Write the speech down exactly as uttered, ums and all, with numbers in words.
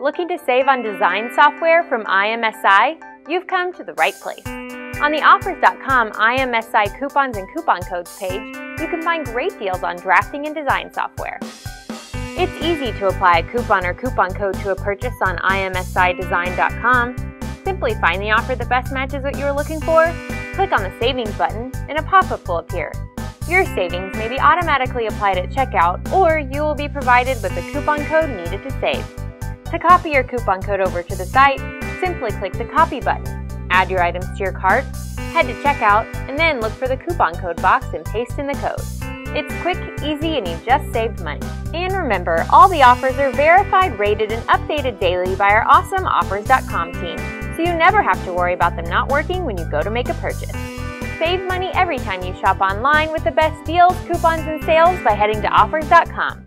Looking to save on design software from I M S I? You've come to the right place. On the Offers dot com I M S I coupons and coupon codes page, you can find great deals on drafting and design software. It's easy to apply a coupon or coupon code to a purchase on I M S I design dot com. Simply find the offer that best matches what you're looking for, click on the Savings button, and a pop-up will appear. Your savings may be automatically applied at checkout, or you will be provided with the coupon code needed to save. To copy your coupon code over to the site, simply click the Copy button, add your items to your cart, head to checkout, and then look for the coupon code box and paste in the code. It's quick, easy, and you just saved money. And remember, all the offers are verified, rated, and updated daily by our awesome Offers dot com team, so you never have to worry about them not working when you go to make a purchase. Save money every time you shop online with the best deals, coupons, and sales by heading to Offers dot com.